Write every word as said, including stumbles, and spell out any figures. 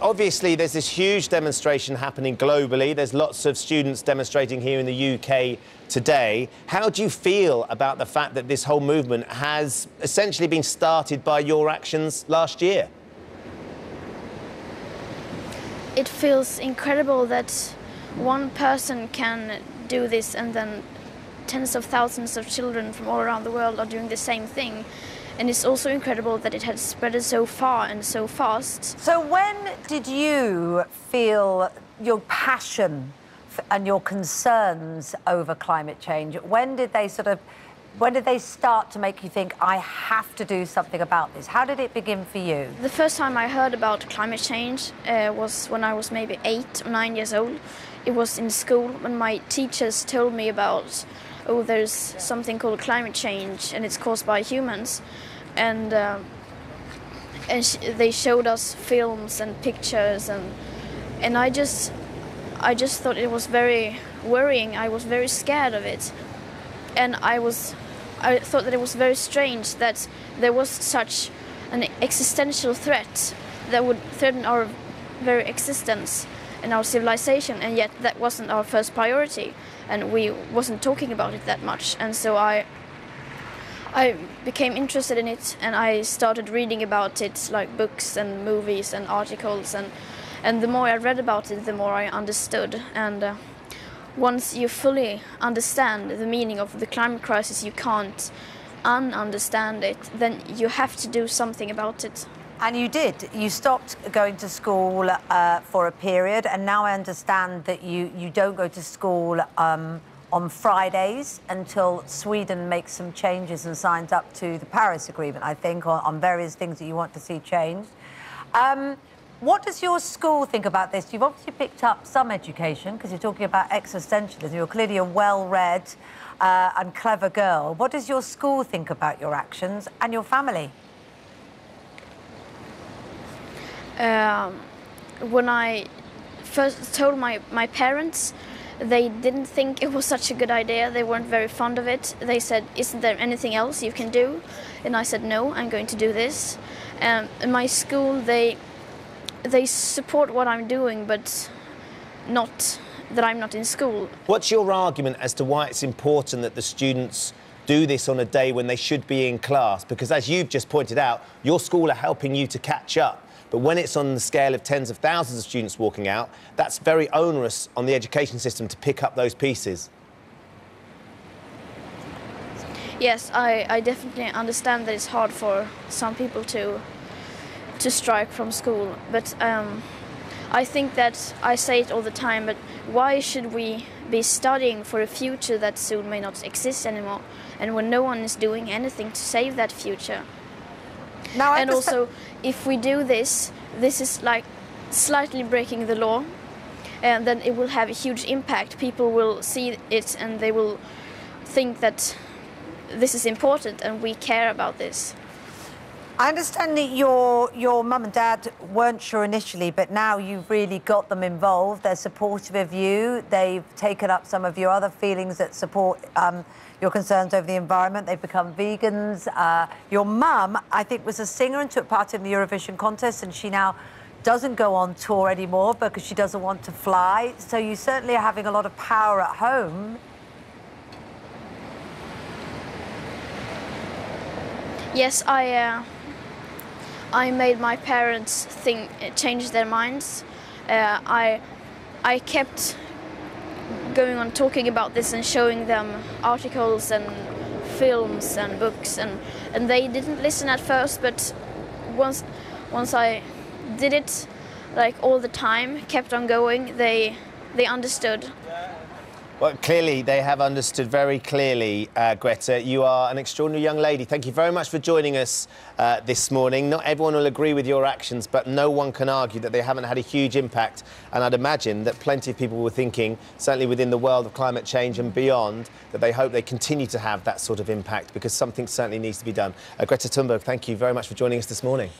Obviously, there's this huge demonstration happening globally. There's lots of students demonstrating here in the U K today. How do you feel about the fact that this whole movement has essentially been started by your actions last year? It feels incredible that one person can do this and then tens of thousands of children from all around the world are doing the same thing. And it's also incredible that it has spread so far and so fast. So when did you feel your passion and your concerns over climate change, when did they sort of, when did they start to make you think, I have to do something about this? How did it begin for you? The first time I heard about climate change uh, was when I was maybe eight or nine years old. It was in school when my teachers told me about oh, there's something called climate change, and it's caused by humans. And, uh, and sh they showed us films and pictures, and, and I, just, I just thought it was very worrying. I was very scared of it. And I, was, I thought that it was very strange that there was such an existential threat that would threaten our very existence and our civilization, and yet that wasn't our first priority, and we wasn't talking about it that much. And so I, I became interested in it, and I started reading about it, like books and movies and articles, and and the more I read about it, the more I understood. And uh, once you fully understand the meaning of the climate crisis, you can't un-understand it. Then you have to do something about it. And you did. You stopped going to school uh, for a period, and now I understand that you, you don't go to school um, on Fridays until Sweden makes some changes and signs up to the Paris Agreement, I think, on, on various things that you want to see changed. Um, what does your school think about this? You've obviously picked up some education, because you're talking about existentialism. You're clearly a well-read uh, and clever girl. What does your school think about your actions and your family? Um, when I first told my, my parents, they didn't think it was such a good idea. They weren't very fond of it. They said, isn't there anything else you can do? And I said, no, I'm going to do this. Um, in my school, they, they support what I'm doing, but not that I'm not in school. What's your argument as to why it's important that the students do this on a day when they should be in class? Because as you've just pointed out, your school are helping you to catch up. But when it's on the scale of tens of thousands of students walking out, that's very onerous on the education system to pick up those pieces. Yes, I, I definitely understand that it's hard for some people to, to strike from school. But um, I think that I say it all the time, but why should we be studying for a future that soon may not exist anymore, and when no one is doing anything to save that future? Now, and also, if we do this, this is like slightly breaking the law, and then it will have a huge impact. People will see it and they will think that this is important and we care about this. I understand that your, your mum and dad weren't sure initially, but now you've really got them involved. They're supportive of you. They've taken up some of your other feelings that support um, your concerns over the environment. They've become vegans. Uh, your mum, I think, was a singer and took part in the Eurovision contest, and she now doesn't go on tour anymore because she doesn't want to fly. So you certainly are having a lot of power at home. Yes, I... Uh... I made my parents think, change their minds. Uh, I, I kept going on talking about this and showing them articles and films and books, and, and they didn't listen at first. But once, once I did it, like all the time, kept on going, they, they understood. Well, clearly they have understood very clearly, uh, Greta. You are an extraordinary young lady. Thank you very much for joining us uh, this morning. Not everyone will agree with your actions, but no one can argue that they haven't had a huge impact. And I'd imagine that plenty of people were thinking, certainly within the world of climate change and beyond, that they hope they continue to have that sort of impact, because something certainly needs to be done. Uh, Greta Thunberg, thank you very much for joining us this morning.